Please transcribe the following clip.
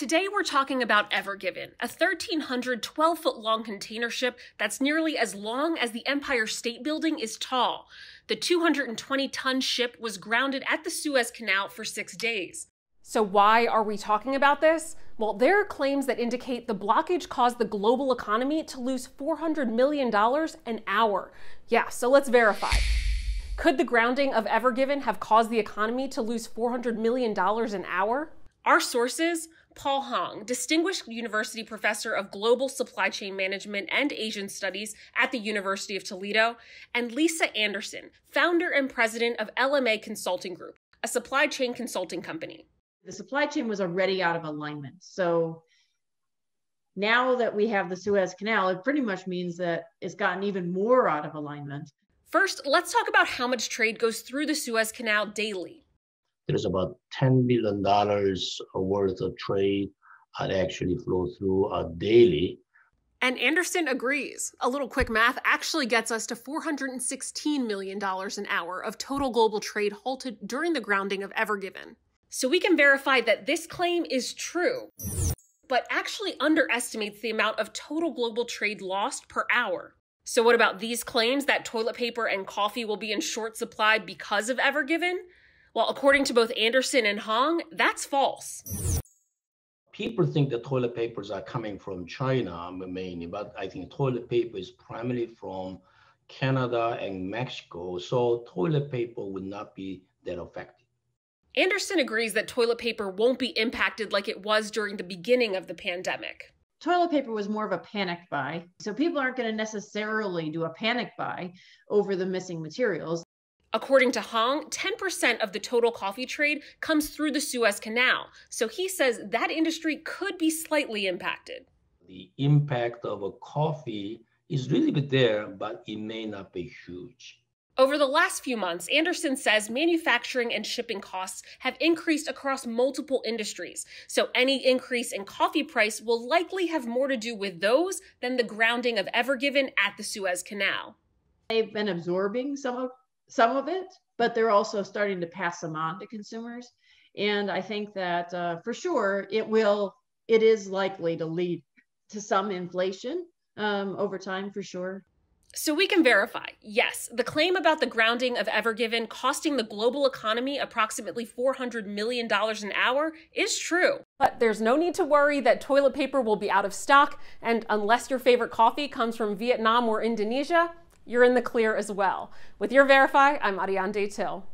Today we're talking about Ever Given, a 1,300 12-foot-long container ship that's nearly as long as the Empire State Building is tall. The 220-ton ship was grounded at the Suez Canal for 6 days. So why are we talking about this? Well, there are claims that indicate the blockage caused the global economy to lose $400 million an hour. Yeah, so let's verify. Could the grounding of Ever Given have caused the economy to lose $400 million an hour? Our sources: Paul Hong, Distinguished University Professor of Global Supply Chain Management and Asian Studies at the University of Toledo, and Lisa Anderson, founder and president of LMA Consulting Group, a supply chain consulting company. The supply chain was already out of alignment. So now that we have the Suez Canal, it pretty much means that it's gotten even more out of alignment. First, let's talk about how much trade goes through the Suez Canal daily. There's about $10 billion worth of trade that actually flows through daily. And Anderson agrees. A little quick math actually gets us to $416 million an hour of total global trade halted during the grounding of Ever Given. So we can verify that this claim is true, but actually underestimates the amount of total global trade lost per hour. So what about these claims that toilet paper and coffee will be in short supply because of Ever Given? Well, according to both Anderson and Hong, that's false. People think that toilet papers are coming from China mainly, but I think toilet paper is primarily from Canada and Mexico, so toilet paper would not be that affected. Anderson agrees that toilet paper won't be impacted like it was during the beginning of the pandemic. Toilet paper was more of a panic buy, so people aren't going to necessarily do a panic buy over the missing materials. According to Hong, 10% of the total coffee trade comes through the Suez Canal. So he says that industry could be slightly impacted. The impact of a coffee is really there, but it may not be huge. Over the last few months, Anderson says manufacturing and shipping costs have increased across multiple industries. So any increase in coffee price will likely have more to do with those than the grounding of Ever Given at the Suez Canal. They've been absorbing some of it, but they're also starting to pass them on to consumers. And I think that for sure, it is likely to lead to some inflation over time, for sure. So we can verify, yes, the claim about the grounding of Ever Given costing the global economy approximately $400 million an hour is true. But there's no need to worry that toilet paper will be out of stock. And unless your favorite coffee comes from Vietnam or Indonesia, you're in the clear as well. With your Verify, I'm Ariane Datillo.